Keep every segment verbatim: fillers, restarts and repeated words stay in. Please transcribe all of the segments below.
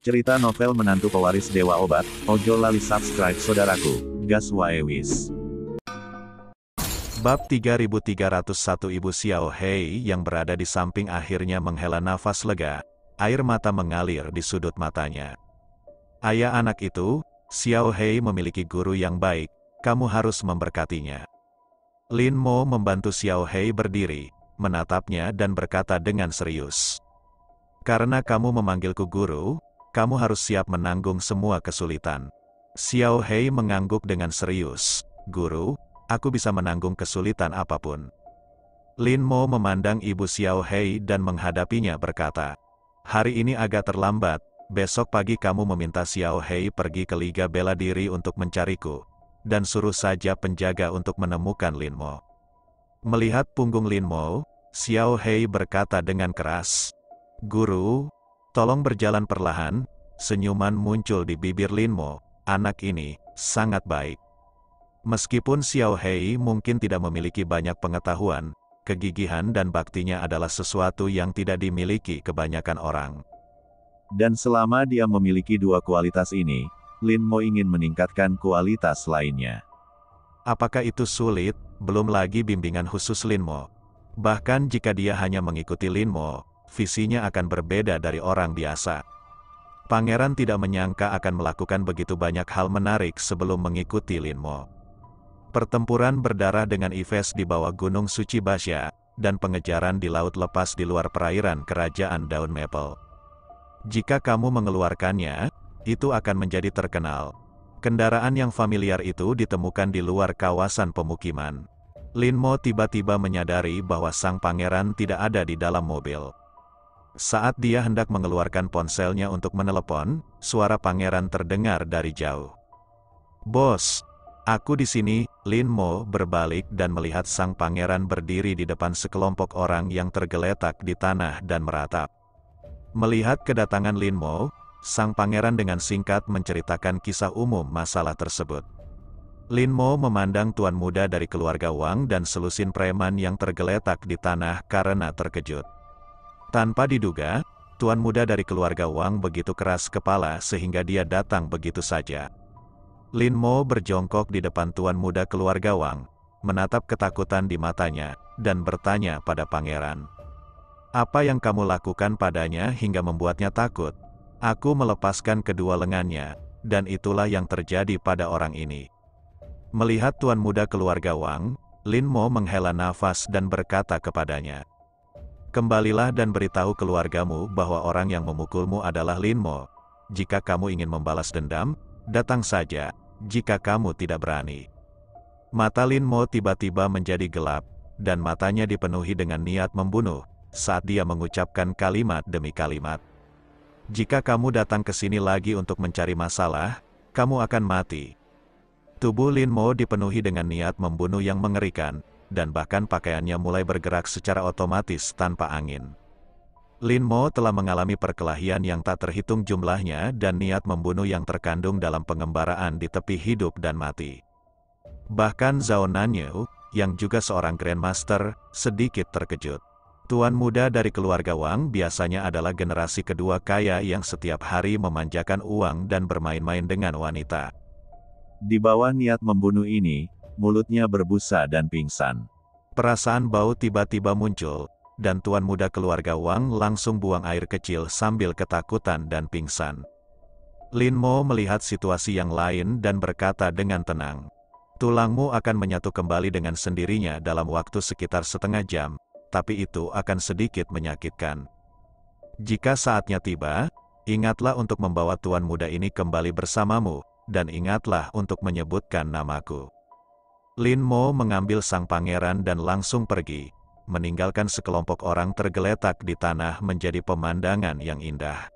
Cerita novel menantu pewaris Dewa Obat, ojo lali subscribe saudaraku, gas wae wis. Bab tiga ribu tiga ratus satu Ibu Xiao Hei yang berada di samping akhirnya menghela nafas lega, air mata mengalir di sudut matanya. Ayah anak itu, Xiao Hei memiliki guru yang baik, kamu harus memberkatinya. Lin Mo membantu Xiao Hei berdiri, menatapnya dan berkata dengan serius. Karena kamu memanggilku guru, kamu harus siap menanggung semua kesulitan. Xiao Hei mengangguk dengan serius. Guru, aku bisa menanggung kesulitan apapun. Lin Mo memandang Ibu Xiao Hei dan menghadapinya berkata, hari ini agak terlambat, besok pagi kamu meminta Xiao Hei pergi ke Liga Bela Diri untuk mencariku. Dan suruh saja penjaga untuk menemukan Lin Mo. Melihat punggung Lin Mo, Xiao Hei berkata dengan keras, guru, tolong berjalan perlahan. Senyuman muncul di bibir Lin Mo, anak ini sangat baik. Meskipun Xiao Hei mungkin tidak memiliki banyak pengetahuan, kegigihan dan baktinya adalah sesuatu yang tidak dimiliki kebanyakan orang. Dan selama dia memiliki dua kualitas ini, Lin Mo ingin meningkatkan kualitas lainnya. Apakah itu sulit? Belum lagi bimbingan khusus Lin Mo. Bahkan jika dia hanya mengikuti Lin Mo, visinya akan berbeda dari orang biasa. Pangeran tidak menyangka akan melakukan begitu banyak hal menarik sebelum mengikuti Lin Mo. Pertempuran berdarah dengan Ives di bawah Gunung Suci Basya, dan pengejaran di laut lepas di luar perairan Kerajaan Daun Maple. Jika kamu mengeluarkannya, itu akan menjadi terkenal. Kendaraan yang familiar itu ditemukan di luar kawasan pemukiman. Lin Mo tiba-tiba menyadari bahwa sang pangeran tidak ada di dalam mobil. Saat dia hendak mengeluarkan ponselnya untuk menelepon, suara pangeran terdengar dari jauh. Bos, aku di sini. Lin Mo berbalik dan melihat sang pangeran berdiri di depan sekelompok orang yang tergeletak di tanah dan meratap. Melihat kedatangan Lin Mo, sang pangeran dengan singkat menceritakan kisah umum masalah tersebut. Lin Mo memandang tuan muda dari keluarga Wang dan selusin preman yang tergeletak di tanah karena terkejut. Tanpa diduga, tuan muda dari keluarga Wang begitu keras kepala sehingga dia datang begitu saja. Lin Mo berjongkok di depan tuan muda keluarga Wang, menatap ketakutan di matanya, dan bertanya pada pangeran. Apa yang kamu lakukan padanya hingga membuatnya takut? Aku melepaskan kedua lengannya, dan itulah yang terjadi pada orang ini. Melihat tuan muda keluarga Wang, Lin Mo menghela nafas dan berkata kepadanya, kembalilah dan beritahu keluargamu bahwa orang yang memukulmu adalah Lin Mo. Jika kamu ingin membalas dendam, datang saja, jika kamu tidak berani. Mata Lin Mo tiba-tiba menjadi gelap, dan matanya dipenuhi dengan niat membunuh, saat dia mengucapkan kalimat demi kalimat. Jika kamu datang ke sini lagi untuk mencari masalah, kamu akan mati. Tubuh Lin Mo dipenuhi dengan niat membunuh yang mengerikan, dan bahkan pakaiannya mulai bergerak secara otomatis tanpa angin. Lin Mo telah mengalami perkelahian yang tak terhitung jumlahnya dan niat membunuh yang terkandung dalam pengembaraan di tepi hidup dan mati. Bahkan Zhao Nanyu, yang juga seorang Grandmaster, sedikit terkejut. Tuan muda dari keluarga Wang biasanya adalah generasi kedua kaya yang setiap hari memanjakan uang dan bermain-main dengan wanita. Di bawah niat membunuh ini, mulutnya berbusa dan pingsan. Perasaan bau tiba-tiba muncul, dan tuan muda keluarga Wang langsung buang air kecil sambil ketakutan dan pingsan. Lin Mo melihat situasi yang lain dan berkata dengan tenang, tulangmu akan menyatu kembali dengan sendirinya dalam waktu sekitar setengah jam. Tapi itu akan sedikit menyakitkan. Jika saatnya tiba, ingatlah untuk membawa tuan muda ini kembali bersamamu, dan ingatlah untuk menyebutkan namaku. Lin Mo mengambil sang pangeran dan langsung pergi, meninggalkan sekelompok orang tergeletak di tanah menjadi pemandangan yang indah.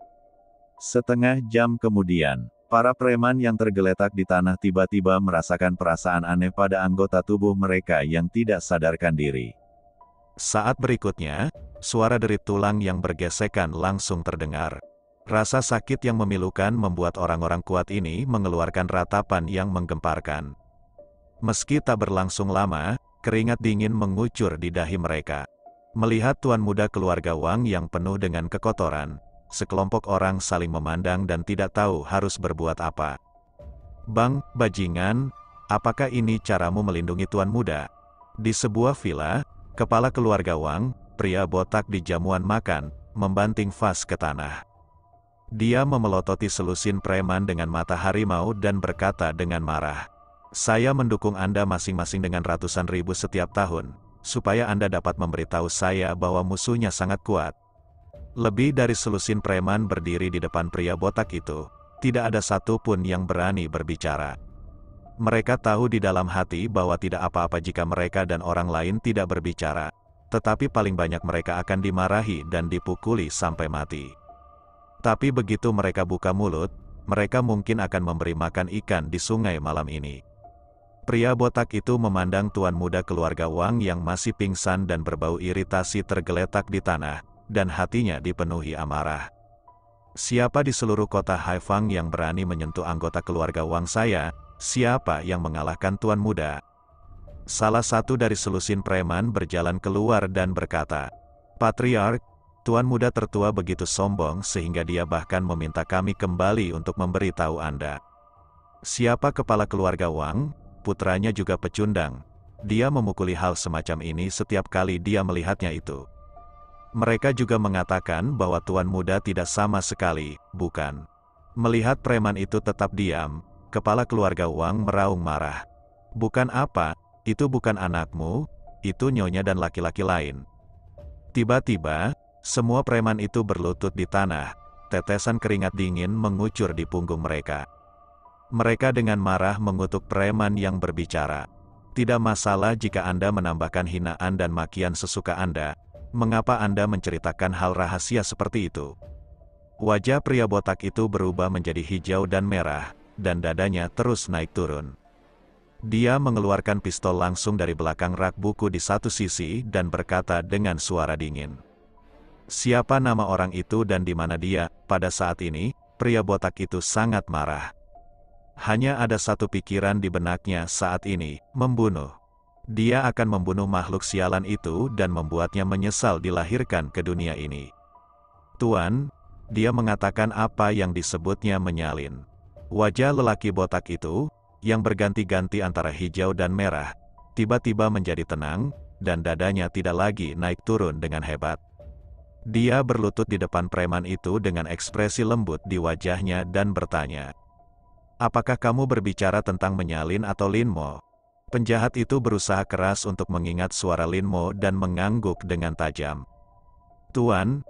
Setengah jam kemudian, para preman yang tergeletak di tanah tiba-tiba merasakan perasaan aneh pada anggota tubuh mereka yang tidak sadarkan diri. Saat berikutnya, suara derit tulang yang bergesekan langsung terdengar. Rasa sakit yang memilukan membuat orang-orang kuat ini mengeluarkan ratapan yang menggemparkan. Meski tak berlangsung lama, keringat dingin mengucur di dahi mereka. Melihat tuan muda keluarga Wang yang penuh dengan kekotoran, sekelompok orang saling memandang dan tidak tahu harus berbuat apa. Bang, bajingan, apakah ini caramu melindungi tuan muda? Di sebuah villa, kepala keluarga Wang, pria botak di jamuan makan, membanting vas ke tanah. Dia memelototi selusin preman dengan mata harimau dan berkata dengan marah, "Saya mendukung Anda masing-masing dengan ratusan ribu setiap tahun, supaya Anda dapat memberitahu saya bahwa musuhnya sangat kuat." Lebih dari selusin preman berdiri di depan pria botak itu, tidak ada satupun yang berani berbicara. Mereka tahu di dalam hati bahwa tidak apa-apa jika mereka dan orang lain tidak berbicara, tetapi paling banyak mereka akan dimarahi dan dipukuli sampai mati. Tapi begitu mereka buka mulut, mereka mungkin akan memberi makan ikan di sungai malam ini. Pria botak itu memandang tuan muda keluarga Wang yang masih pingsan dan berbau iritasi tergeletak di tanah, dan hatinya dipenuhi amarah. "Siapa di seluruh kota Haifang yang berani menyentuh anggota keluarga Wang saya? Siapa yang mengalahkan tuan muda?" Salah satu dari selusin preman berjalan keluar dan berkata, "Patriark, tuan muda tertua begitu sombong sehingga dia bahkan meminta kami kembali untuk memberitahu Anda. Siapa kepala keluarga Wang? Putranya juga pecundang. Dia memukuli hal semacam ini setiap kali dia melihatnya itu. Mereka juga mengatakan bahwa tuan muda tidak sama sekali, bukan?" Melihat preman itu tetap diam, kepala keluarga Wang meraung marah. "Bukan apa, itu bukan anakmu, itu nyonya dan laki-laki lain." Tiba-tiba, semua preman itu berlutut di tanah, tetesan keringat dingin mengucur di punggung mereka. Mereka dengan marah mengutuk preman yang berbicara. "Tidak masalah jika Anda menambahkan hinaan dan makian sesuka Anda, mengapa Anda menceritakan hal rahasia seperti itu?" Wajah pria botak itu berubah menjadi hijau dan merah, dan dadanya terus naik turun. Dia mengeluarkan pistol langsung dari belakang rak buku di satu sisi dan berkata dengan suara dingin, "Siapa nama orang itu dan di mana dia?" Pada saat ini, pria botak itu sangat marah. Hanya ada satu pikiran di benaknya saat ini, membunuh. Dia akan membunuh makhluk sialan itu dan membuatnya menyesal dilahirkan ke dunia ini. "Tuan," dia mengatakan apa yang disebutnya menyalin. Wajah lelaki botak itu, yang berganti-ganti antara hijau dan merah, tiba-tiba menjadi tenang, dan dadanya tidak lagi naik turun dengan hebat. Dia berlutut di depan preman itu dengan ekspresi lembut di wajahnya dan bertanya, "Apakah kamu berbicara tentang menyalin atau Linmo?" Penjahat itu berusaha keras untuk mengingat suara Linmo dan mengangguk dengan tajam. "Tuan,"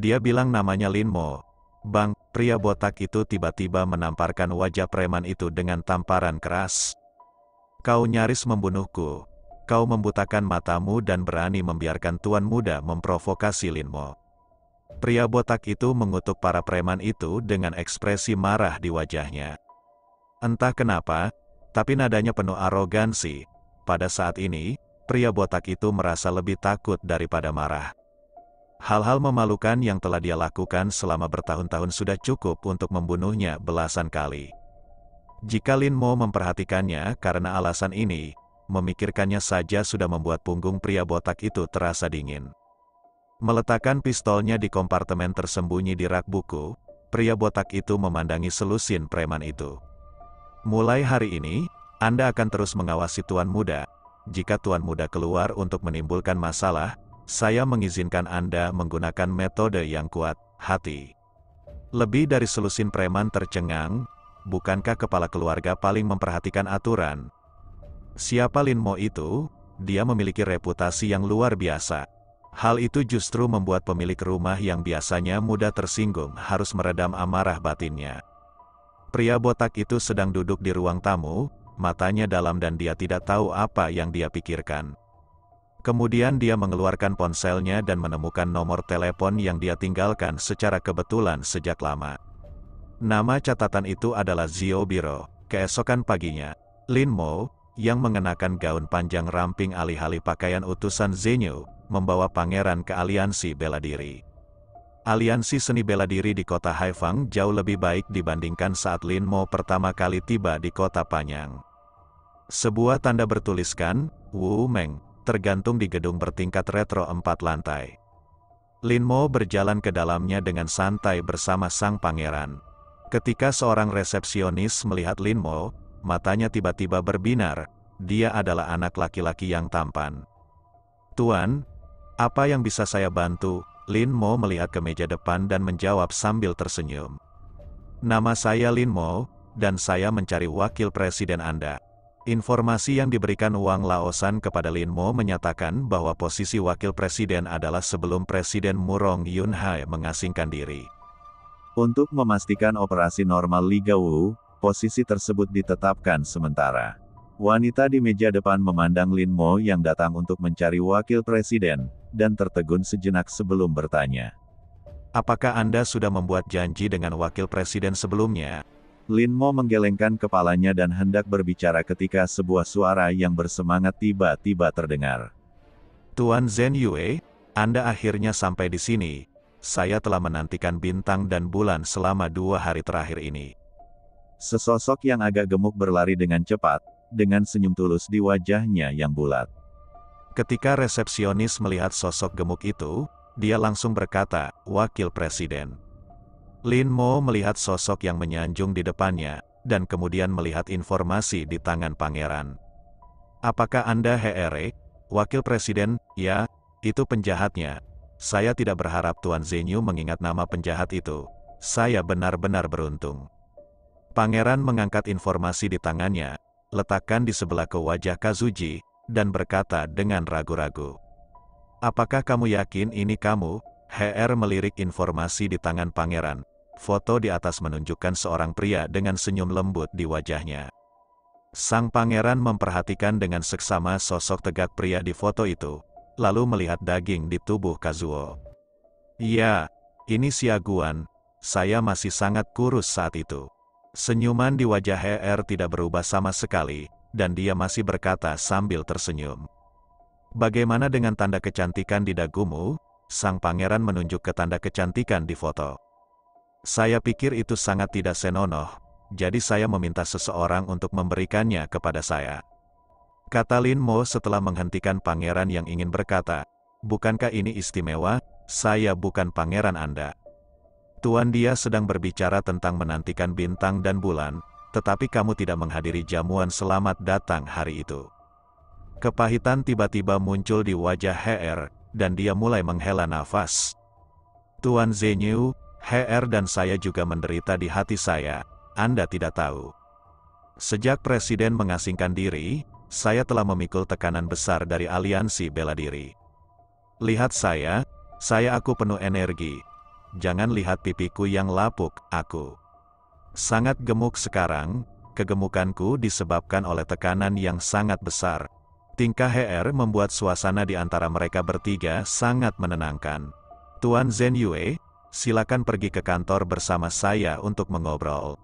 dia bilang, "namanya Linmo." "Bang," pria botak itu tiba-tiba menamparkan wajah preman itu dengan tamparan keras. "Kau nyaris membunuhku. Kau membutakan matamu dan berani membiarkan tuan muda memprovokasi Linmo." Pria botak itu mengutuk para preman itu dengan ekspresi marah di wajahnya. Entah kenapa, tapi nadanya penuh arogansi. Pada saat ini, pria botak itu merasa lebih takut daripada marah. Hal-hal memalukan yang telah dia lakukan selama bertahun-tahun sudah cukup untuk membunuhnya belasan kali. Jika Linmo memperhatikannya karena alasan ini, memikirkannya saja sudah membuat punggung pria botak itu terasa dingin. Meletakkan pistolnya di kompartemen tersembunyi di rak buku, pria botak itu memandangi selusin preman itu. "Mulai hari ini, Anda akan terus mengawasi tuan muda. Jika tuan muda keluar untuk menimbulkan masalah, saya mengizinkan Anda menggunakan metode yang kuat, hati." Lebih dari selusin preman tercengang, bukankah kepala keluarga paling memperhatikan aturan? Siapa Linmo itu? Dia memiliki reputasi yang luar biasa. Hal itu justru membuat pemilik rumah yang biasanya mudah tersinggung harus meredam amarah batinnya. Pria botak itu sedang duduk di ruang tamu, matanya dalam dan dia tidak tahu apa yang dia pikirkan. Kemudian dia mengeluarkan ponselnya dan menemukan nomor telepon yang dia tinggalkan secara kebetulan sejak lama. Nama catatan itu adalah Zio Biro. Keesokan paginya, Linmo, yang mengenakan gaun panjang ramping alih-alih pakaian utusan Zenyu, membawa pangeran ke aliansi bela diri. Aliansi seni bela diri di kota Haifang jauh lebih baik dibandingkan saat Linmo pertama kali tiba di kota Panyang. Sebuah tanda bertuliskan, "Wu Meng," tergantung di gedung bertingkat retro empat lantai. Lin Mo berjalan ke dalamnya dengan santai bersama sang pangeran. Ketika seorang resepsionis melihat Lin Mo, matanya tiba-tiba berbinar. Dia adalah anak laki-laki yang tampan. "Tuan, apa yang bisa saya bantu?" Lin Mo melihat ke meja depan dan menjawab sambil tersenyum. "Nama saya Lin Mo, dan saya mencari wakil presiden Anda." Informasi yang diberikan Wang Laosan kepada Lin Mo menyatakan bahwa posisi wakil presiden adalah sebelum Presiden Murong Yunhai mengasingkan diri. Untuk memastikan operasi normal Liga Wu, posisi tersebut ditetapkan sementara. Wanita di meja depan memandang Lin Mo yang datang untuk mencari wakil presiden, dan tertegun sejenak sebelum bertanya. "Apakah Anda sudah membuat janji dengan wakil presiden sebelumnya?" Lin Mo menggelengkan kepalanya dan hendak berbicara ketika sebuah suara yang bersemangat tiba-tiba terdengar. "Tuan Zhen Yue, Anda akhirnya sampai di sini. Saya telah menantikan bintang dan bulan selama dua hari terakhir ini." Sesosok yang agak gemuk berlari dengan cepat, dengan senyum tulus di wajahnya yang bulat. Ketika resepsionis melihat sosok gemuk itu, dia langsung berkata, "Wakil Presiden." Lin Mo melihat sosok yang menyanjung di depannya, dan kemudian melihat informasi di tangan pangeran. "Apakah Anda Here, Wakil Presiden?" "Ya, itu penjahatnya. Saya tidak berharap Tuan Zenyu mengingat nama penjahat itu. Saya benar-benar beruntung." Pangeran mengangkat informasi di tangannya, letakkan di sebelah ke wajah Kazuji, dan berkata dengan ragu-ragu, "Apakah kamu yakin ini kamu?" H R melirik informasi di tangan pangeran. Foto di atas menunjukkan seorang pria dengan senyum lembut di wajahnya. Sang pangeran memperhatikan dengan seksama sosok tegak pria di foto itu, lalu melihat daging di tubuh Kazuo. "Ya, ini Siaguan. Saya masih sangat kurus saat itu." Senyuman di wajah H R tidak berubah sama sekali, dan dia masih berkata sambil tersenyum, "Bagaimana dengan tanda kecantikan di dagumu?" Sang pangeran menunjuk ke tanda kecantikan di foto. "Saya pikir itu sangat tidak senonoh, jadi saya meminta seseorang untuk memberikannya kepada saya," kata Lin Mo setelah menghentikan pangeran yang ingin berkata, "Bukankah ini istimewa? Saya bukan pangeran Anda. Tuan." Dia sedang berbicara tentang menantikan bintang dan bulan, tetapi kamu tidak menghadiri jamuan selamat datang hari itu. Kepahitan tiba-tiba muncul di wajah H R, dan dia mulai menghela nafas. "Tuan Zenyu, H R dan saya juga menderita di hati saya. Anda tidak tahu. Sejak Presiden mengasingkan diri, saya telah memikul tekanan besar dari aliansi bela diri. Lihat saya, saya aku penuh energi. Jangan lihat pipiku yang lapuk, aku sangat gemuk sekarang. Kegemukanku disebabkan oleh tekanan yang sangat besar." Tingkah H R membuat suasana di antara mereka bertiga sangat menenangkan. "Tuan Zhen Yue, silakan pergi ke kantor bersama saya untuk mengobrol."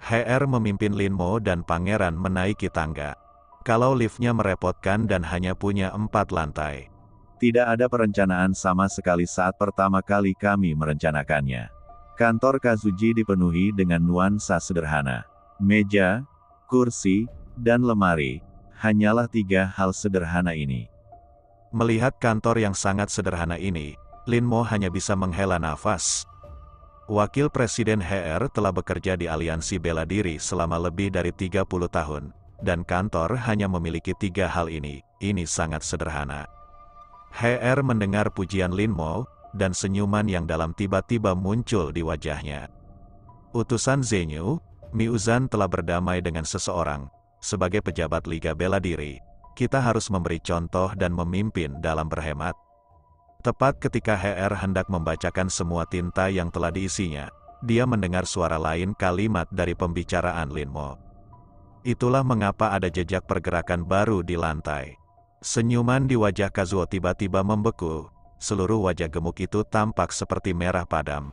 H R memimpin Lin Mo dan pangeran menaiki tangga. Kalau liftnya merepotkan dan hanya punya empat lantai. "Tidak ada perencanaan sama sekali saat pertama kali kami merencanakannya." Kantor Kazuji dipenuhi dengan nuansa sederhana. Meja, kursi, dan lemari. Hanyalah tiga hal sederhana ini. Melihat kantor yang sangat sederhana ini, Lin Mo hanya bisa menghela nafas. Wakil Presiden H R telah bekerja di aliansi bela diri selama lebih dari tiga puluh tahun, dan kantor hanya memiliki tiga hal ini. Ini sangat sederhana. H R mendengar pujian Lin Mo, dan senyuman yang dalam tiba-tiba muncul di wajahnya. "Utusan Zenyu, Miuzan telah berdamai dengan seseorang. Sebagai pejabat Liga Bela Diri, kita harus memberi contoh dan memimpin dalam berhemat." Tepat ketika H R hendak membacakan semua tinta yang telah diisinya, dia mendengar suara lain kalimat dari pembicaraan Lin Mo. "Itulah mengapa ada jejak pergerakan baru di lantai." Senyuman di wajah Kazuo tiba-tiba membeku, seluruh wajah gemuk itu tampak seperti merah padam.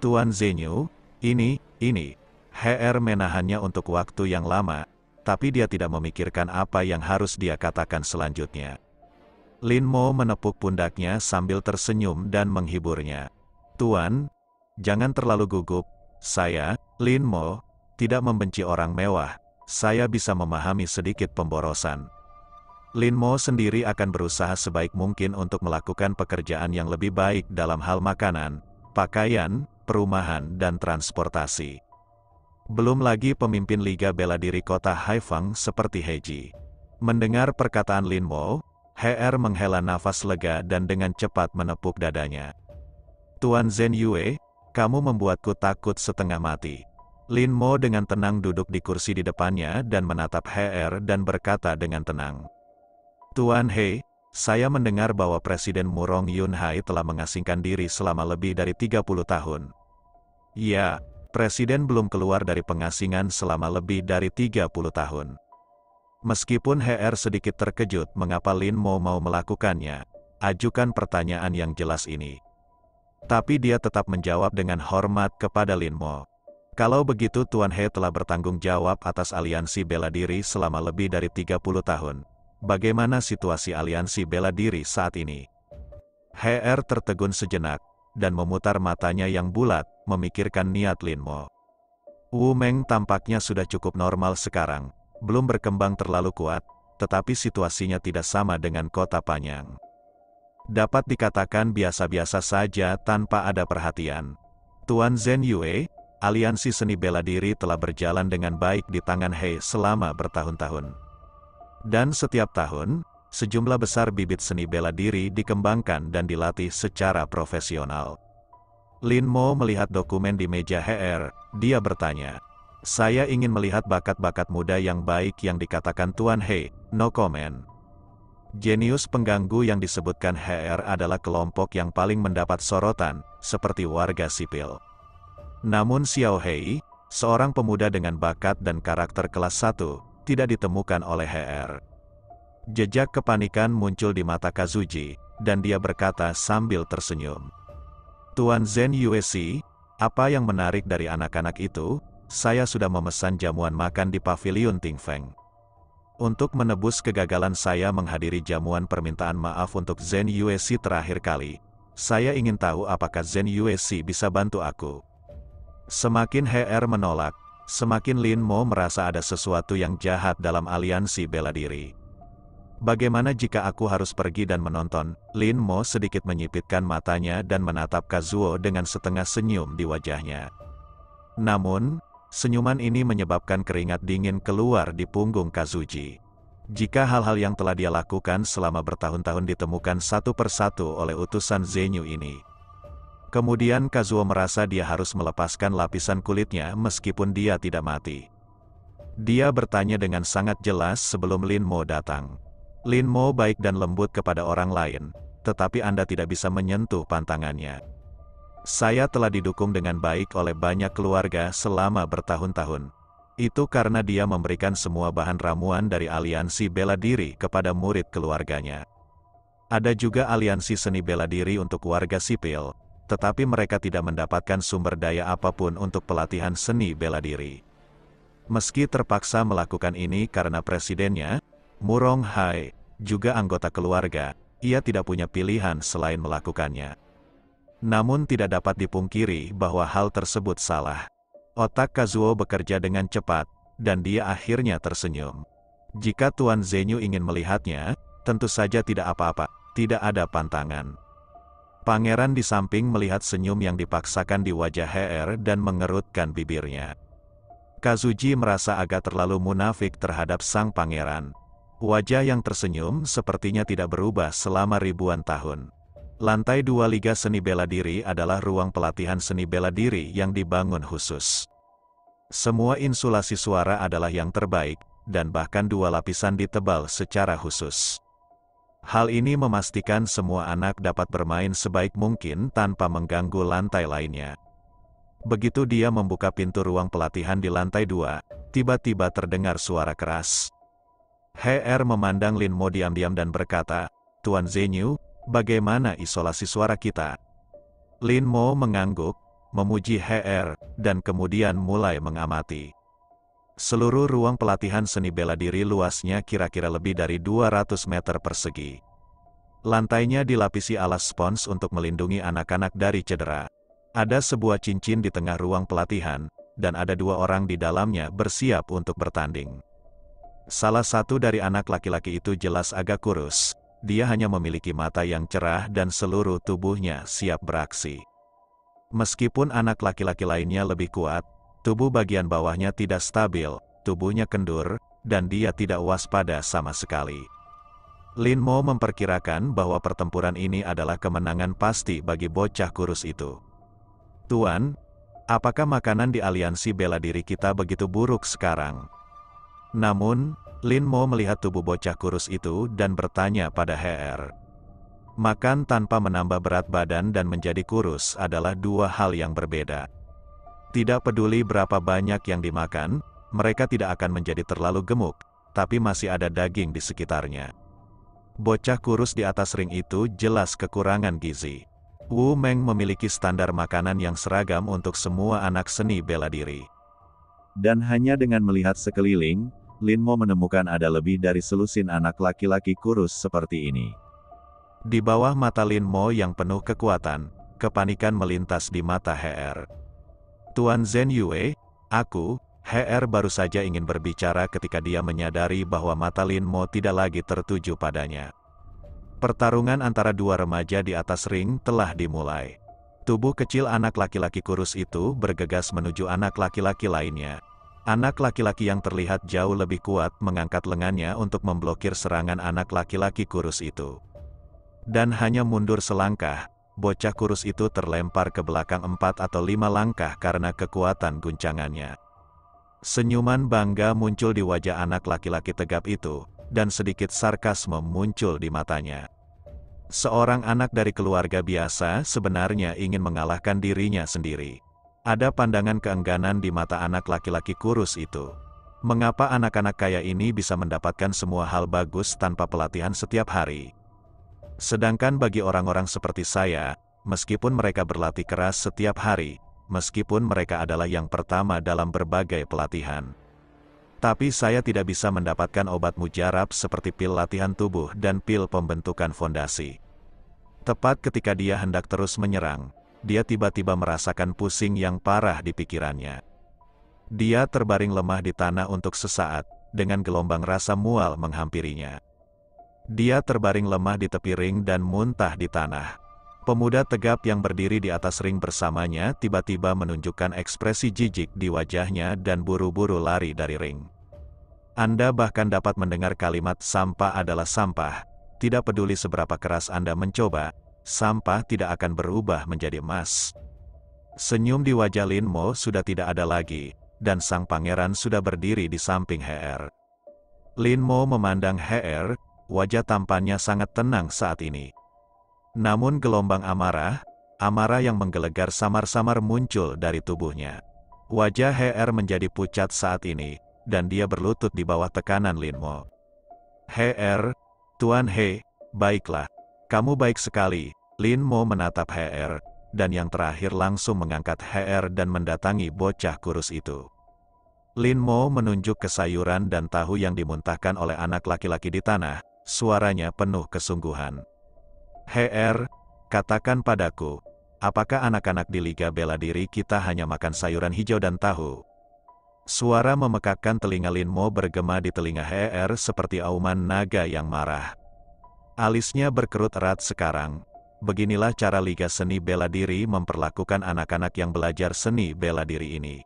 "Tuan Zenyu, ini, ini." H R menahannya untuk waktu yang lama, tapi dia tidak memikirkan apa yang harus dia katakan selanjutnya. Lin Mo menepuk pundaknya sambil tersenyum dan menghiburnya. "Tuan, jangan terlalu gugup. Saya, Lin Mo, tidak membenci orang mewah. Saya bisa memahami sedikit pemborosan." Lin Mo sendiri akan berusaha sebaik mungkin untuk melakukan pekerjaan yang lebih baik dalam hal makanan, pakaian, perumahan dan transportasi. Belum lagi pemimpin Liga Bela Diri Kota Haifeng seperti Heiji. Mendengar perkataan Lin Mo, H R menghela nafas lega dan dengan cepat menepuk dadanya. Tuan Zhen Yue, kamu membuatku takut setengah mati. Lin Mo dengan tenang duduk di kursi di depannya dan menatap H R dan berkata dengan tenang. Tuan He, saya mendengar bahwa Presiden Murong Yunhai telah mengasingkan diri selama lebih dari tiga puluh tahun. Ya, Presiden belum keluar dari pengasingan selama lebih dari tiga puluh tahun. Meskipun H R sedikit terkejut mengapa Lin Mo mau melakukannya, ajukan pertanyaan yang jelas ini. Tapi dia tetap menjawab dengan hormat kepada Lin Mo. Kalau begitu Tuan He telah bertanggung jawab atas aliansi bela diri selama lebih dari tiga puluh tahun. Bagaimana situasi aliansi bela diri saat ini? H R tertegun sejenak, dan memutar matanya yang bulat, memikirkan niat Lin Mo. Wu Meng tampaknya sudah cukup normal sekarang, belum berkembang terlalu kuat, tetapi situasinya tidak sama dengan kota Panyang. Dapat dikatakan biasa-biasa saja tanpa ada perhatian. Tuan Zhen Yue, aliansi seni bela diri telah berjalan dengan baik di tangan He selama bertahun-tahun. Dan setiap tahun, sejumlah besar bibit seni bela diri dikembangkan dan dilatih secara profesional. Lin Mo melihat dokumen di meja H R, dia bertanya, saya ingin melihat bakat-bakat muda yang baik yang dikatakan Tuan He, no comment. Jenius pengganggu yang disebutkan H R adalah kelompok yang paling mendapat sorotan, seperti warga sipil. Namun Xiao He, seorang pemuda dengan bakat dan karakter kelas satu, tidak ditemukan oleh H R. Jejak kepanikan muncul di mata Kazuji, dan dia berkata sambil tersenyum. Tuan Zhen U S C, apa yang menarik dari anak-anak itu, saya sudah memesan jamuan makan di Paviliun Tingfeng. Untuk menebus kegagalan saya menghadiri jamuan permintaan maaf untuk Zhen U S C terakhir kali, saya ingin tahu apakah Zhen U S C bisa bantu aku. Semakin H R menolak, semakin Lin Mo merasa ada sesuatu yang jahat dalam aliansi bela diri. Bagaimana jika aku harus pergi dan menonton? Lin Mo sedikit menyipitkan matanya dan menatap Kazuo dengan setengah senyum di wajahnya. Namun, senyuman ini menyebabkan keringat dingin keluar di punggung Kazuji. Jika hal-hal yang telah dia lakukan selama bertahun-tahun ditemukan satu persatu oleh utusan Zenyu ini. Kemudian Kazuo merasa dia harus melepaskan lapisan kulitnya meskipun dia tidak mati. Dia bertanya dengan sangat jelas sebelum Lin Mo datang. Lin Mo baik dan lembut kepada orang lain, tetapi Anda tidak bisa menyentuh pantangannya. Saya telah didukung dengan baik oleh banyak keluarga selama bertahun-tahun. Itu karena dia memberikan semua bahan ramuan dari aliansi bela diri kepada murid keluarganya. Ada juga aliansi seni bela diri untuk warga sipil, tetapi mereka tidak mendapatkan sumber daya apapun untuk pelatihan seni bela diri. Meski terpaksa melakukan ini karena presidennya, Murong Hai, juga anggota keluarga, ia tidak punya pilihan selain melakukannya. Namun tidak dapat dipungkiri bahwa hal tersebut salah. Otak Kazuo bekerja dengan cepat, dan dia akhirnya tersenyum. Jika Tuan Zenyu ingin melihatnya, tentu saja tidak apa-apa, tidak ada pantangan. Pangeran di samping melihat senyum yang dipaksakan di wajah H R dan mengerutkan bibirnya. Kazuji merasa agak terlalu munafik terhadap sang pangeran. Wajah yang tersenyum sepertinya tidak berubah selama ribuan tahun. Lantai dua Liga Seni Bela Diri adalah ruang pelatihan seni bela diri yang dibangun khusus. Semua insulasi suara adalah yang terbaik, dan bahkan dua lapisan ditebal secara khusus. Hal ini memastikan semua anak dapat bermain sebaik mungkin tanpa mengganggu lantai lainnya. Begitu dia membuka pintu ruang pelatihan di lantai dua, tiba-tiba terdengar suara keras. H R memandang Lin Mo diam-diam dan berkata, Tuan Zenyu, bagaimana isolasi suara kita? Lin Mo mengangguk, memuji H R, dan kemudian mulai mengamati. Seluruh ruang pelatihan seni bela diri luasnya kira-kira lebih dari dua ratus meter persegi. Lantainya dilapisi alas spons untuk melindungi anak-anak dari cedera. Ada sebuah cincin di tengah ruang pelatihan, dan ada dua orang di dalamnya bersiap untuk bertanding. Salah satu dari anak laki-laki itu jelas agak kurus. Dia hanya memiliki mata yang cerah dan seluruh tubuhnya siap beraksi. Meskipun anak laki-laki lainnya lebih kuat, tubuh bagian bawahnya tidak stabil, tubuhnya kendur, dan dia tidak waspada sama sekali. Lin Mo memperkirakan bahwa pertempuran ini adalah kemenangan pasti bagi bocah kurus itu. "Tuan, apakah makanan di aliansi bela diri kita begitu buruk sekarang?" Namun, Lin Mo melihat tubuh bocah kurus itu dan bertanya pada H R. Makan tanpa menambah berat badan dan menjadi kurus adalah dua hal yang berbeda. Tidak peduli berapa banyak yang dimakan, mereka tidak akan menjadi terlalu gemuk, tapi masih ada daging di sekitarnya. Bocah kurus di atas ring itu jelas kekurangan gizi. Wu Meng memiliki standar makanan yang seragam untuk semua anak seni bela diri. Dan hanya dengan melihat sekeliling, Lin Mo menemukan ada lebih dari selusin anak laki-laki kurus seperti ini. Di bawah mata Lin Mo yang penuh kekuatan, kepanikan melintas di mata H R. "Tuan Zhen Yue, aku," H R baru saja ingin berbicara ketika dia menyadari bahwa mata Lin Mo tidak lagi tertuju padanya. Pertarungan antara dua remaja di atas ring telah dimulai. Tubuh kecil anak laki-laki kurus itu bergegas menuju anak laki-laki lainnya. Anak laki-laki yang terlihat jauh lebih kuat mengangkat lengannya untuk memblokir serangan anak laki-laki kurus itu. Dan hanya mundur selangkah, bocah kurus itu terlempar ke belakang empat atau lima langkah karena kekuatan guncangannya. Senyuman bangga muncul di wajah anak laki-laki tegap itu, dan sedikit sarkasme muncul di matanya. Seorang anak dari keluarga biasa sebenarnya ingin mengalahkan dirinya sendiri. Ada pandangan keengganan di mata anak laki-laki kurus itu. Mengapa anak-anak kaya ini bisa mendapatkan semua hal bagus tanpa pelatihan setiap hari? Sedangkan bagi orang-orang seperti saya, meskipun mereka berlatih keras setiap hari, meskipun mereka adalah yang pertama dalam berbagai pelatihan, tapi saya tidak bisa mendapatkan obat mujarab seperti pil latihan tubuh dan pil pembentukan fondasi. Tepat ketika dia hendak terus menyerang, dia tiba-tiba merasakan pusing yang parah di pikirannya. Dia terbaring lemah di tanah untuk sesaat, dengan gelombang rasa mual menghampirinya. Dia terbaring lemah di tepi ring dan muntah di tanah. Pemuda tegap yang berdiri di atas ring bersamanya tiba-tiba menunjukkan ekspresi jijik di wajahnya dan buru-buru lari dari ring. Anda bahkan dapat mendengar kalimat "sampah adalah sampah". Tidak peduli seberapa keras Anda mencoba, sampah tidak akan berubah menjadi emas. Senyum di wajah Lin Mo sudah tidak ada lagi, dan sang pangeran sudah berdiri di samping H R. Lin Mo memandang H R, wajah tampannya sangat tenang saat ini. Namun gelombang amarah, amarah yang menggelegar samar-samar muncul dari tubuhnya. Wajah H R menjadi pucat saat ini, dan dia berlutut di bawah tekanan Lin Mo. "H R, Tuan He, baiklah. Kamu baik sekali." Lin Mo menatap H R, dan yang terakhir langsung mengangkat H R dan mendatangi bocah kurus itu. Lin Mo menunjuk ke sayuran dan tahu yang dimuntahkan oleh anak laki-laki di tanah, suaranya penuh kesungguhan. "H R, katakan padaku, apakah anak-anak di Liga Bela Diri kita hanya makan sayuran hijau dan tahu?" Suara memekakkan telinga Lin Mo bergema di telinga H R seperti auman naga yang marah. Alisnya berkerut erat sekarang. Beginilah cara Liga Seni Bela Diri memperlakukan anak-anak yang belajar seni bela diri ini.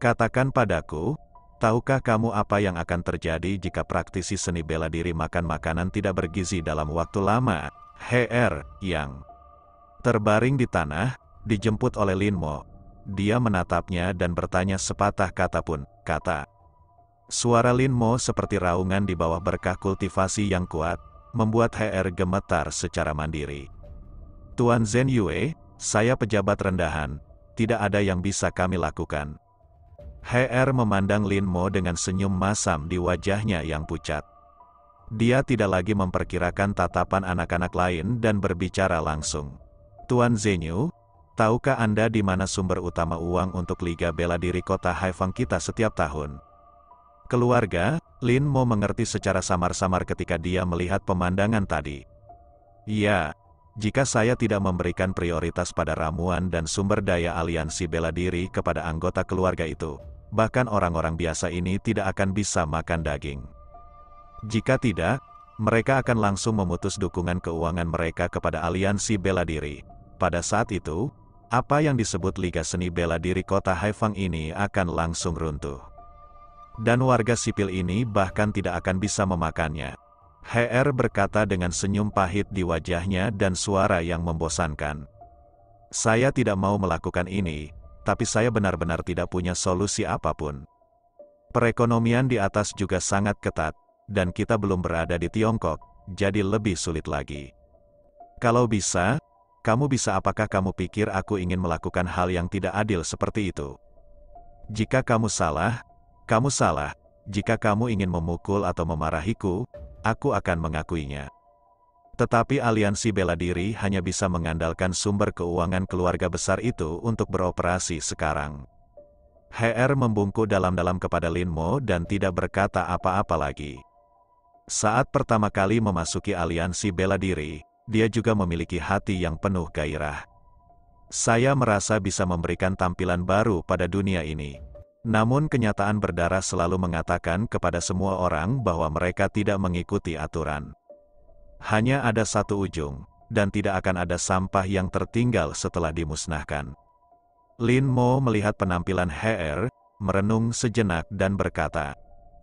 "Katakan padaku, tahukah kamu apa yang akan terjadi jika praktisi seni bela diri makan makanan tidak bergizi dalam waktu lama?" H R, yang terbaring di tanah, dijemput oleh Lin Mo. Dia menatapnya dan bertanya sepatah kata pun, kata. Suara Lin Mo seperti raungan di bawah berkah kultivasi yang kuat, membuat H R gemetar secara mandiri. "Tuan Zhen Yue, saya pejabat rendahan, tidak ada yang bisa kami lakukan." H R memandang Lin Mo dengan senyum masam di wajahnya yang pucat. Dia tidak lagi memperkirakan tatapan anak-anak lain dan berbicara langsung. "Tuan Zhen Yue, tahukah Anda di mana sumber utama uang untuk Liga Bela Diri Kota Haifeng kita setiap tahun?" Keluarga, Lin Mo mengerti secara samar-samar ketika dia melihat pemandangan tadi. "Ya, jika saya tidak memberikan prioritas pada ramuan dan sumber daya aliansi bela diri kepada anggota keluarga itu, bahkan orang-orang biasa ini tidak akan bisa makan daging. Jika tidak, mereka akan langsung memutus dukungan keuangan mereka kepada aliansi bela diri. Pada saat itu, apa yang disebut Liga Seni Bela Diri Kota Haifeng ini akan langsung runtuh. Dan warga sipil ini bahkan tidak akan bisa memakannya. H R berkata dengan senyum pahit di wajahnya dan suara yang membosankan. Saya tidak mau melakukan ini, tapi saya benar-benar tidak punya solusi apapun. Perekonomian di atas juga sangat ketat, dan kita belum berada di Tiongkok, jadi lebih sulit lagi. Kalau bisa, kamu bisa apakah kamu pikir aku ingin melakukan hal yang tidak adil seperti itu? Jika kamu salah, kamu salah. Jika kamu ingin memukul atau memarahiku, aku akan mengakuinya. Tetapi aliansi bela diri hanya bisa mengandalkan sumber keuangan keluarga besar itu untuk beroperasi sekarang. H R membungkuk dalam-dalam kepada Lin Mo dan tidak berkata apa-apa lagi. Saat pertama kali memasuki aliansi bela diri, dia juga memiliki hati yang penuh gairah. Saya merasa bisa memberikan tampilan baru pada dunia ini. Namun kenyataan berdarah selalu mengatakan kepada semua orang bahwa mereka tidak mengikuti aturan. Hanya ada satu ujung, dan tidak akan ada sampah yang tertinggal setelah dimusnahkan. Lin Mo melihat penampilan H R, merenung sejenak dan berkata,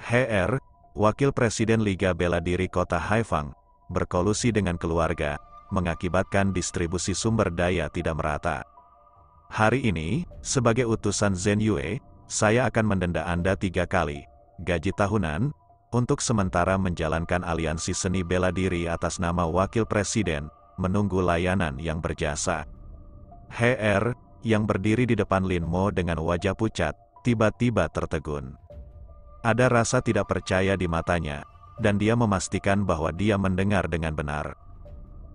H R, Wakil Presiden Liga Bela Diri Kota Haifeng, berkolusi dengan keluarga, mengakibatkan distribusi sumber daya tidak merata. Hari ini, sebagai utusan Zhen Yue, saya akan mendenda Anda tiga kali, gaji tahunan, untuk sementara menjalankan aliansi seni bela diri atas nama Wakil Presiden, menunggu layanan yang berjasa. H R, yang berdiri di depan Lin Mo dengan wajah pucat, tiba-tiba tertegun. Ada rasa tidak percaya di matanya, dan dia memastikan bahwa dia mendengar dengan benar.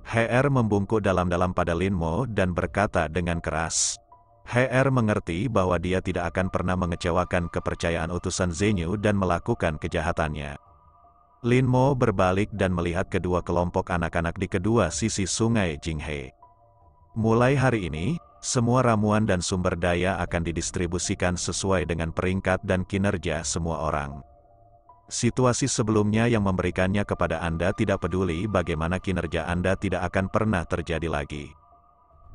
H R membungkuk dalam-dalam pada Lin Mo dan berkata dengan keras. H R mengerti bahwa dia tidak akan pernah mengecewakan kepercayaan utusan Zenyu dan melakukan kejahatannya. Lin Mo berbalik dan melihat kedua kelompok anak-anak di kedua sisi sungai Jinghe. Mulai hari ini, semua ramuan dan sumber daya akan didistribusikan sesuai dengan peringkat dan kinerja semua orang. Situasi sebelumnya yang memberikannya kepada Anda tidak peduli bagaimana kinerja Anda tidak akan pernah terjadi lagi.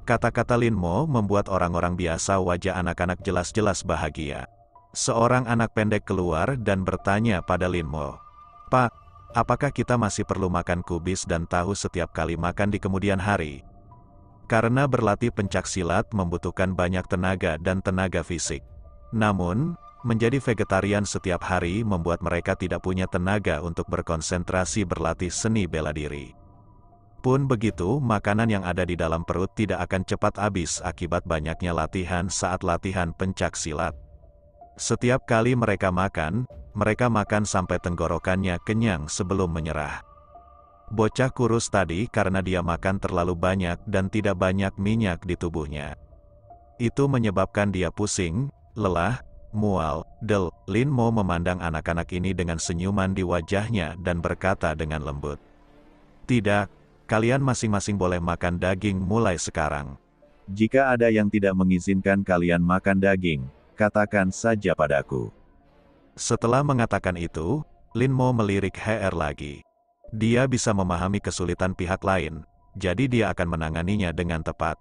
Kata-kata Lin Mo membuat orang-orang biasa wajah anak-anak jelas-jelas bahagia. Seorang anak pendek keluar dan bertanya pada Lin Mo. Pak, apakah kita masih perlu makan kubis dan tahu setiap kali makan di kemudian hari? Karena berlatih pencaksilat membutuhkan banyak tenaga dan tenaga fisik. Namun, menjadi vegetarian setiap hari membuat mereka tidak punya tenaga untuk berkonsentrasi berlatih seni bela diri. Pun begitu, makanan yang ada di dalam perut tidak akan cepat habis akibat banyaknya latihan saat latihan pencak silat. Setiap kali mereka makan, mereka makan sampai tenggorokannya kenyang sebelum menyerah. Bocah kurus tadi karena dia makan terlalu banyak dan tidak banyak minyak di tubuhnya. Itu menyebabkan dia pusing, lelah, mual, del. Lin Mo memandang anak-anak ini dengan senyuman di wajahnya dan berkata dengan lembut. Tidak. Kalian masing-masing boleh makan daging mulai sekarang. Jika ada yang tidak mengizinkan kalian makan daging, katakan saja padaku. Setelah mengatakan itu, Lin Mo melirik H R lagi. Dia bisa memahami kesulitan pihak lain, jadi dia akan menanganinya dengan tepat.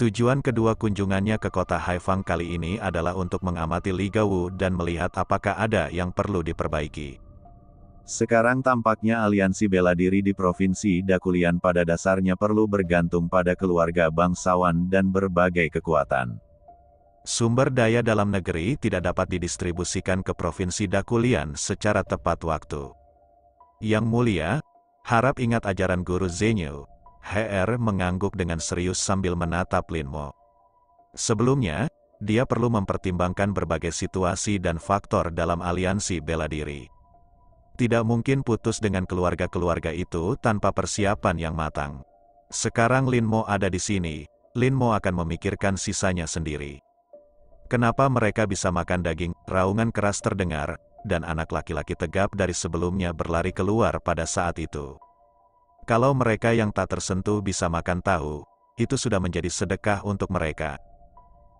Tujuan kedua kunjungannya ke kota Haifeng kali ini adalah untuk mengamati Liga Wu dan melihat apakah ada yang perlu diperbaiki. Sekarang tampaknya aliansi bela diri di Provinsi Dakulian pada dasarnya perlu bergantung pada keluarga bangsawan dan berbagai kekuatan. Sumber daya dalam negeri tidak dapat didistribusikan ke Provinsi Dakulian secara tepat waktu. Yang mulia, harap ingat ajaran Guru Zenyu. H R mengangguk dengan serius sambil menatap Lin Mo. Sebelumnya, dia perlu mempertimbangkan berbagai situasi dan faktor dalam aliansi bela diri. Tidak mungkin putus dengan keluarga-keluarga itu tanpa persiapan yang matang. Sekarang Lin Mo ada di sini, Lin Mo akan memikirkan sisanya sendiri. Kenapa mereka bisa makan daging? Raungan keras terdengar, dan anak laki-laki tegap dari sebelumnya berlari keluar pada saat itu. Kalau mereka yang tak tersentuh bisa makan tahu, itu sudah menjadi sedekah untuk mereka.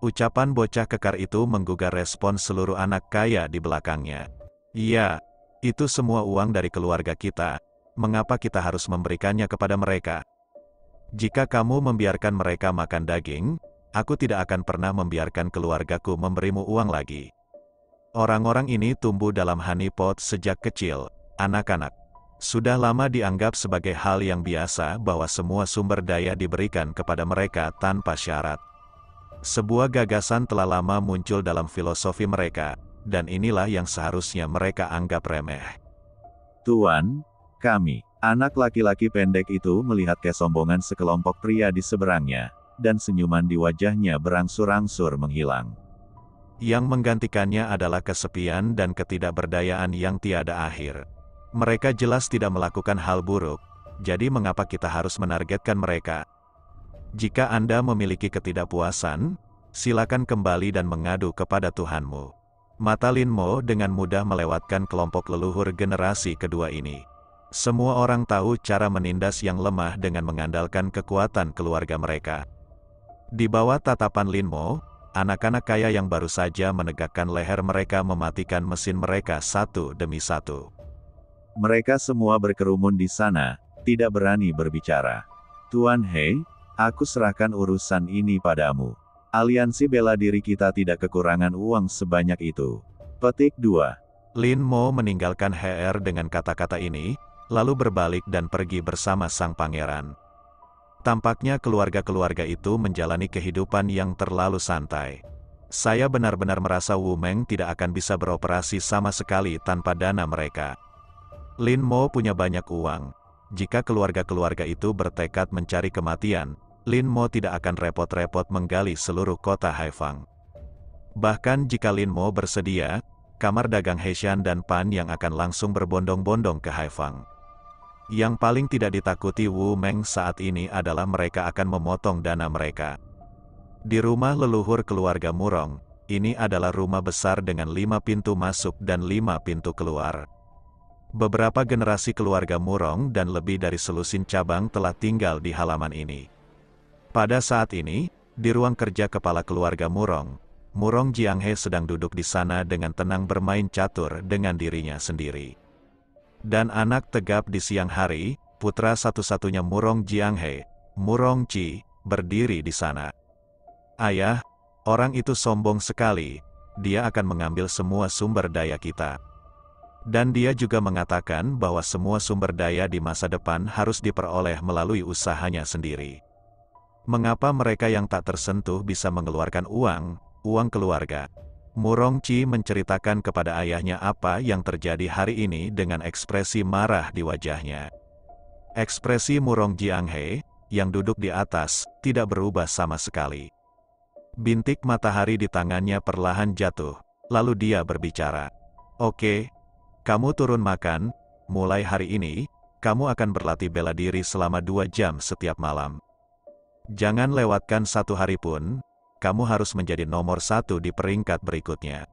Ucapan bocah kekar itu menggugah respon seluruh anak kaya di belakangnya. Iya, itu semua uang dari keluarga kita. Mengapa kita harus memberikannya kepada mereka? Jika kamu membiarkan mereka makan daging, aku tidak akan pernah membiarkan keluargaku memberimu uang lagi. Orang-orang ini tumbuh dalam honeypot sejak kecil, anak-anak. Sudah lama dianggap sebagai hal yang biasa bahwa semua sumber daya diberikan kepada mereka tanpa syarat. Sebuah gagasan telah lama muncul dalam filosofi mereka, dan inilah yang seharusnya mereka anggap remeh. Tuan, kami, anak laki-laki pendek itu melihat kesombongan sekelompok pria di seberangnya, dan senyuman di wajahnya berangsur-angsur menghilang. Yang menggantikannya adalah kesepian dan ketidakberdayaan yang tiada akhir. Mereka jelas tidak melakukan hal buruk, jadi mengapa kita harus menargetkan mereka? Jika Anda memiliki ketidakpuasan, silakan kembali dan mengadu kepada Tuhanmu. Mata Lin Mo dengan mudah melewatkan kelompok leluhur generasi kedua ini. Semua orang tahu cara menindas yang lemah dengan mengandalkan kekuatan keluarga mereka. Di bawah tatapan Lin Mo, anak-anak kaya yang baru saja menegakkan leher mereka mematikan mesin mereka satu demi satu. Mereka semua berkerumun di sana, tidak berani berbicara. Tuan He, aku serahkan urusan ini padamu. Aliansi bela diri kita tidak kekurangan uang sebanyak itu. Petik dua. Lin Mo meninggalkan H R dengan kata-kata ini, lalu berbalik dan pergi bersama sang pangeran. Tampaknya keluarga-keluarga itu menjalani kehidupan yang terlalu santai. Saya benar-benar merasa Wu Meng tidak akan bisa beroperasi sama sekali tanpa dana mereka. Lin Mo punya banyak uang. Jika keluarga-keluarga itu bertekad mencari kematian, Lin Mo tidak akan repot-repot menggali seluruh kota Haifang. Bahkan jika Lin Mo bersedia, kamar dagang Heshan dan Pan yang akan langsung berbondong-bondong ke Haifang. Yang paling tidak ditakuti Wu Meng saat ini adalah mereka akan memotong dana mereka. Di rumah leluhur keluarga Murong, ini adalah rumah besar dengan lima pintu masuk dan lima pintu keluar. Beberapa generasi keluarga Murong dan lebih dari selusin cabang telah tinggal di halaman ini. Pada saat ini, di ruang kerja kepala keluarga Murong, Murong Jianghe sedang duduk di sana dengan tenang bermain catur dengan dirinya sendiri. Dan anak tegap di siang hari, putra satu-satunya Murong Jianghe, Murong Qi, berdiri di sana. Ayah, orang itu sombong sekali, dia akan mengambil semua sumber daya kita. Dan dia juga mengatakan bahwa semua sumber daya di masa depan harus diperoleh melalui usahanya sendiri. Mengapa mereka yang tak tersentuh bisa mengeluarkan uang, uang keluarga? Murong Qi menceritakan kepada ayahnya apa yang terjadi hari ini dengan ekspresi marah di wajahnya. Ekspresi Murong Jianghe, yang duduk di atas, tidak berubah sama sekali. Bintik matahari di tangannya perlahan jatuh, lalu dia berbicara. Oke. Kamu turun makan, mulai hari ini, kamu akan berlatih bela diri selama dua jam setiap malam. Jangan lewatkan satu hari pun, kamu harus menjadi nomor satu di peringkat berikutnya.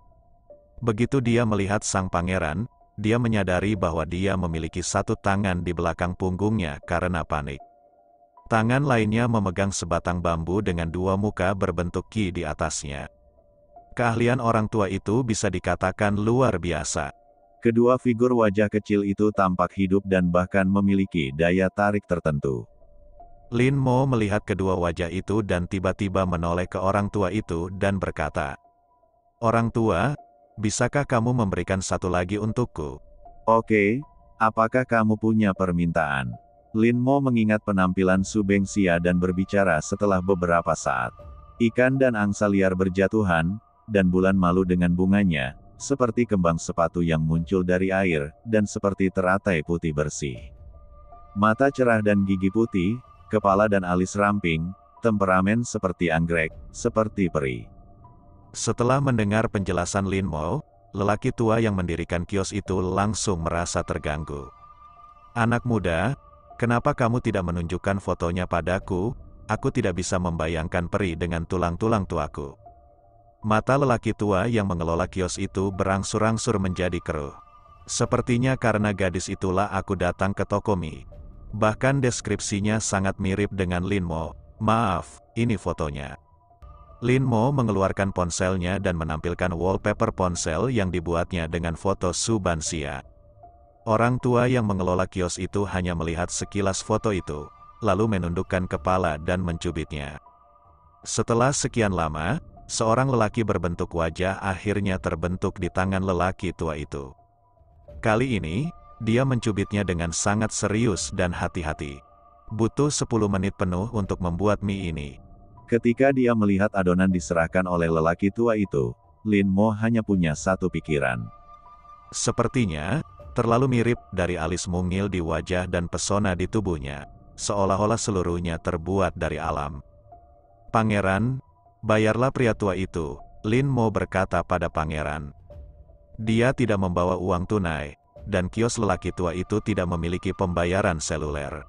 Begitu dia melihat sang pangeran, dia menyadari bahwa dia memiliki satu tangan di belakang punggungnya karena panik. Tangan lainnya memegang sebatang bambu dengan dua muka berbentuk ki di atasnya. Keahlian orang tua itu bisa dikatakan luar biasa. Kedua figur wajah kecil itu tampak hidup dan bahkan memiliki daya tarik tertentu. Lin Mo melihat kedua wajah itu dan tiba-tiba menoleh ke orang tua itu dan berkata, "Orang tua, bisakah kamu memberikan satu lagi untukku?" "Oke, apakah kamu punya permintaan?" Lin Mo mengingat penampilan Su Bengxia dan berbicara setelah beberapa saat. Ikan dan angsa liar berjatuhan, dan bulan malu dengan bunganya, seperti kembang sepatu yang muncul dari air, dan seperti teratai putih bersih. Mata cerah dan gigi putih, kepala dan alis ramping, temperamen seperti anggrek, seperti peri. Setelah mendengar penjelasan Lin Mo, lelaki tua yang mendirikan kios itu langsung merasa terganggu. "Anak muda, kenapa kamu tidak menunjukkan fotonya padaku? Aku tidak bisa membayangkan peri dengan tulang-tulang tuaku." Mata lelaki tua yang mengelola kios itu berangsur-angsur menjadi keruh. "Sepertinya karena gadis itulah aku datang ke toko mie. Bahkan deskripsinya sangat mirip dengan Lin Mo. Maaf, ini fotonya." Lin Mo mengeluarkan ponselnya dan menampilkan wallpaper ponsel yang dibuatnya dengan foto Su Banxia. Orang tua yang mengelola kios itu hanya melihat sekilas foto itu, lalu menundukkan kepala dan mencubitnya. Setelah sekian lama, seorang lelaki berbentuk wajah akhirnya terbentuk di tangan lelaki tua itu. Kali ini, dia mencubitnya dengan sangat serius dan hati-hati. Butuh sepuluh menit penuh untuk membuat mie ini. Ketika dia melihat adonan diserahkan oleh lelaki tua itu, Lin Mo hanya punya satu pikiran. Sepertinya, terlalu mirip dari alis mungil di wajah dan pesona di tubuhnya, seolah-olah seluruhnya terbuat dari alam. Pangeran, bayarlah pria tua itu, Lin Mo berkata pada pangeran. Dia tidak membawa uang tunai, dan kios lelaki tua itu tidak memiliki pembayaran seluler.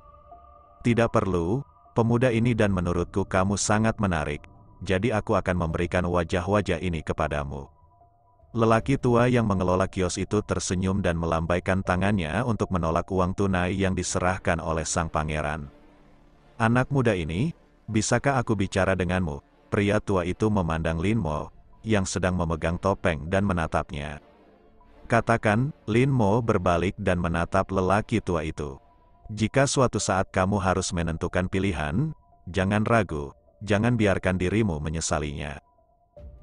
Tidak perlu. Pemuda ini dan menurutku kamu sangat menarik, jadi aku akan memberikan wajah-wajah ini kepadamu. Lelaki tua yang mengelola kios itu tersenyum dan melambaikan tangannya untuk menolak uang tunai yang diserahkan oleh sang pangeran. Anak muda ini, bisakah aku bicara denganmu? Pria tua itu memandang Lin Mo, yang sedang memegang topeng dan menatapnya. Katakan, Lin Mo berbalik dan menatap lelaki tua itu. Jika suatu saat kamu harus menentukan pilihan, jangan ragu, jangan biarkan dirimu menyesalinya.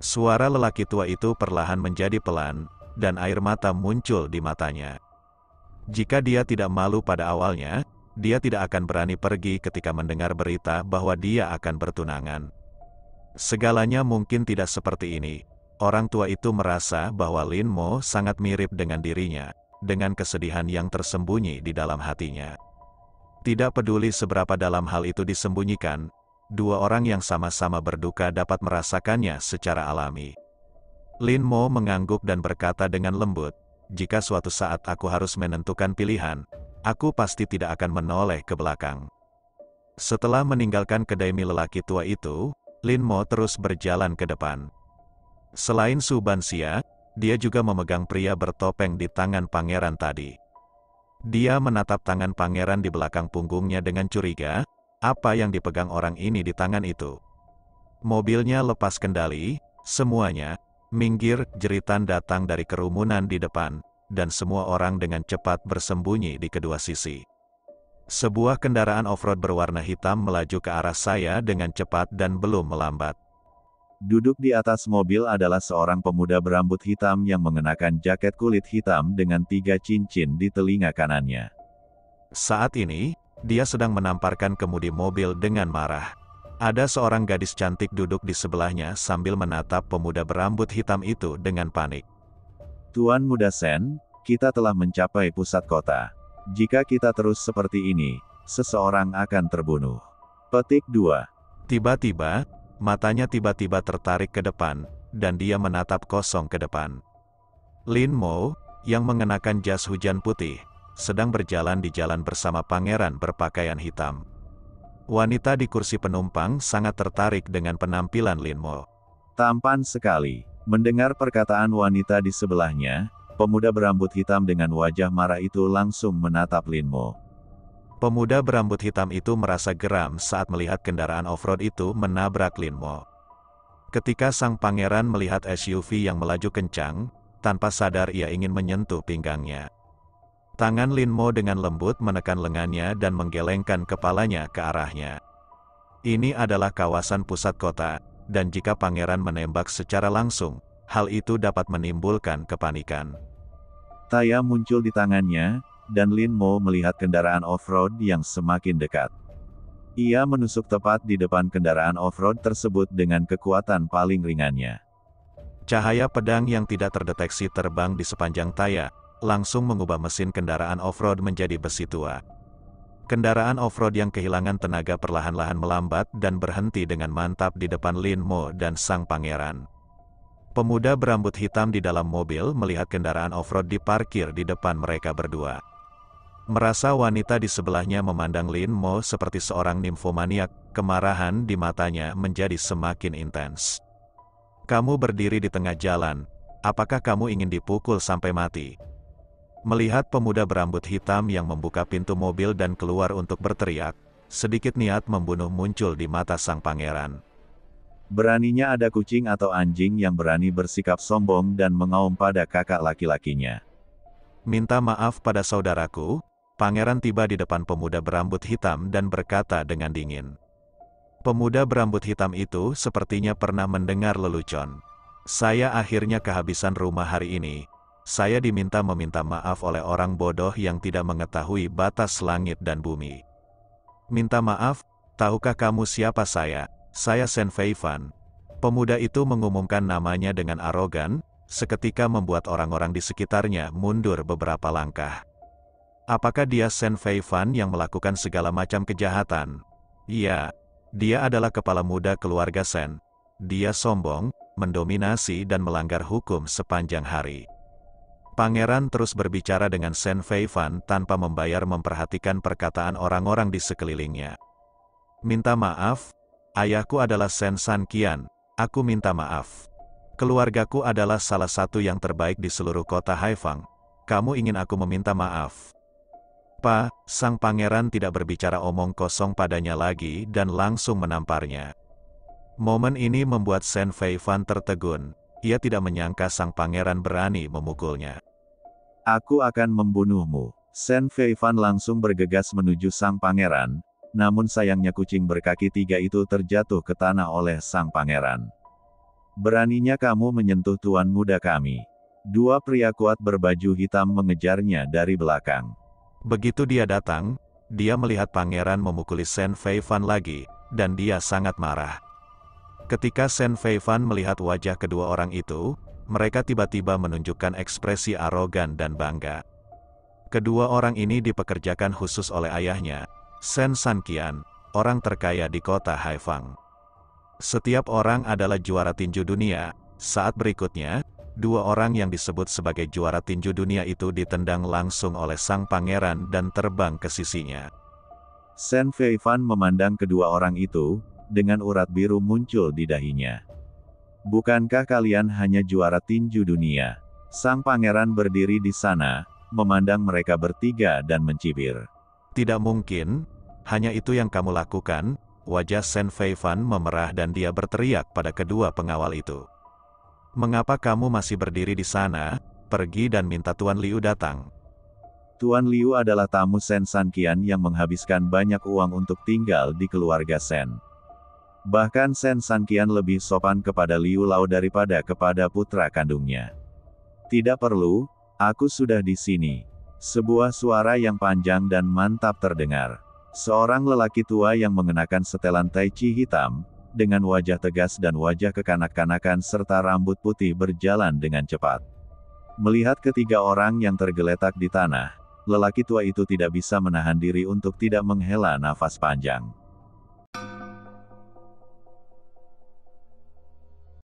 Suara lelaki tua itu perlahan menjadi pelan, dan air mata muncul di matanya. Jika dia tidak malu pada awalnya, dia tidak akan berani pergi ketika mendengar berita bahwa dia akan bertunangan. Segalanya mungkin tidak seperti ini. Orang tua itu merasa bahwa Lin Mo sangat mirip dengan dirinya, dengan kesedihan yang tersembunyi di dalam hatinya. Tidak peduli seberapa dalam hal itu disembunyikan, dua orang yang sama-sama berduka dapat merasakannya secara alami. Lin Mo mengangguk dan berkata dengan lembut, "Jika suatu saat aku harus menentukan pilihan, aku pasti tidak akan menoleh ke belakang." Setelah meninggalkan kedai mie lelaki tua itu, Lin Mo terus berjalan ke depan. Selain Su Banxia, dia juga memegang pria bertopeng di tangan pangeran tadi. Dia menatap tangan pangeran di belakang punggungnya dengan curiga. Apa yang dipegang orang ini di tangan itu? Mobilnya lepas kendali. Semuanya, minggir, jeritan datang dari kerumunan di depan, dan semua orang dengan cepat bersembunyi di kedua sisi. Sebuah kendaraan off-road berwarna hitam melaju ke arah saya dengan cepat dan belum melambat. Duduk di atas mobil adalah seorang pemuda berambut hitam yang mengenakan jaket kulit hitam dengan tiga cincin di telinga kanannya. Saat ini, dia sedang menamparkan kemudi mobil dengan marah. Ada seorang gadis cantik duduk di sebelahnya sambil menatap pemuda berambut hitam itu dengan panik. Tuan Muda Sen, kita telah mencapai pusat kota. Jika kita terus seperti ini, seseorang akan terbunuh. Petik dua. Tiba-tiba, matanya tiba-tiba tertarik ke depan, dan dia menatap kosong ke depan. Lin Mo, yang mengenakan jas hujan putih, sedang berjalan di jalan bersama pangeran berpakaian hitam. Wanita di kursi penumpang sangat tertarik dengan penampilan Lin Mo. Tampan sekali. Mendengar perkataan wanita di sebelahnya, pemuda berambut hitam dengan wajah marah itu langsung menatap Lin Mo. Pemuda berambut hitam itu merasa geram saat melihat kendaraan off-road itu menabrak Lin Mo. Ketika sang pangeran melihat S U V yang melaju kencang, tanpa sadar ia ingin menyentuh pinggangnya. Tangan Lin Mo dengan lembut menekan lengannya dan menggelengkan kepalanya ke arahnya. Ini adalah kawasan pusat kota, dan jika pangeran menembak secara langsung, hal itu dapat menimbulkan kepanikan. Taya muncul di tangannya, dan Lin Mo melihat kendaraan off-road yang semakin dekat. Ia menusuk tepat di depan kendaraan off-road tersebut dengan kekuatan paling ringannya. Cahaya pedang yang tidak terdeteksi terbang di sepanjang Taya, langsung mengubah mesin kendaraan off-road menjadi besi tua. Kendaraan off-road yang kehilangan tenaga perlahan-lahan melambat dan berhenti dengan mantap di depan Lin Mo dan sang pangeran. Pemuda berambut hitam di dalam mobil melihat kendaraan off-road diparkir di depan mereka berdua. Merasa wanita di sebelahnya memandang Lin Mo seperti seorang nimfomaniak, kemarahan di matanya menjadi semakin intens. Kamu berdiri di tengah jalan, apakah kamu ingin dipukul sampai mati? Melihat pemuda berambut hitam yang membuka pintu mobil dan keluar untuk berteriak, sedikit niat membunuh muncul di mata sang pangeran. Beraninya ada kucing atau anjing yang berani bersikap sombong dan mengaum pada kakak laki-lakinya. Minta maaf pada saudaraku, pangeran tiba di depan pemuda berambut hitam dan berkata dengan dingin. Pemuda berambut hitam itu sepertinya pernah mendengar lelucon. Saya akhirnya kehabisan rumah hari ini. Saya diminta meminta maaf oleh orang bodoh yang tidak mengetahui batas langit dan bumi. Minta maaf, tahukah kamu siapa saya? Saya Shen Feifan. Pemuda itu mengumumkan namanya dengan arogan, seketika membuat orang-orang di sekitarnya mundur beberapa langkah. Apakah dia Shen Feifan yang melakukan segala macam kejahatan? Iya, dia adalah kepala muda keluarga Shen. Dia sombong, mendominasi dan melanggar hukum sepanjang hari. Pangeran terus berbicara dengan Shen Feifan tanpa membayar memperhatikan perkataan orang-orang di sekelilingnya. Minta maaf, ayahku adalah Shen Sanqian, aku minta maaf. Keluargaku adalah salah satu yang terbaik di seluruh kota Haifang. Kamu ingin aku meminta maaf? Pa, sang pangeran tidak berbicara omong kosong padanya lagi dan langsung menamparnya. Momen ini membuat Shen Feifan tertegun, ia tidak menyangka sang pangeran berani memukulnya. Aku akan membunuhmu. Shen Feifan langsung bergegas menuju sang pangeran, namun sayangnya kucing berkaki tiga itu terjatuh ke tanah oleh sang pangeran. Beraninya kamu menyentuh tuan muda kami. Dua pria kuat berbaju hitam mengejarnya dari belakang. Begitu dia datang, dia melihat pangeran memukuli Shen Feifan lagi, dan dia sangat marah. Ketika Shen Feifan melihat wajah kedua orang itu, mereka tiba-tiba menunjukkan ekspresi arogan dan bangga. Kedua orang ini dipekerjakan khusus oleh ayahnya, Shen Sanqian, orang terkaya di kota Haifang. Setiap orang adalah juara tinju dunia. Saat berikutnya, dua orang yang disebut sebagai juara tinju dunia itu ditendang langsung oleh sang pangeran dan terbang ke sisinya. Shen Feifan memandang kedua orang itu, dengan urat biru muncul di dahinya. Bukankah kalian hanya juara tinju dunia? Sang pangeran berdiri di sana, memandang mereka bertiga dan mencibir. Tidak mungkin, hanya itu yang kamu lakukan. Wajah Shen Feifan memerah dan dia berteriak pada kedua pengawal itu. Mengapa kamu masih berdiri di sana? Pergi dan minta Tuan Liu datang. Tuan Liu adalah tamu Shen Sanqian yang menghabiskan banyak uang untuk tinggal di keluarga Shen. Bahkan Shen Sanqian lebih sopan kepada Liu Lao daripada kepada putra kandungnya. Tidak perlu, aku sudah di sini. Sebuah suara yang panjang dan mantap terdengar. Seorang lelaki tua yang mengenakan setelan tai chi hitam, dengan wajah tegas dan wajah kekanak-kanakan serta rambut putih berjalan dengan cepat. Melihat ketiga orang yang tergeletak di tanah, lelaki tua itu tidak bisa menahan diri untuk tidak menghela nafas panjang.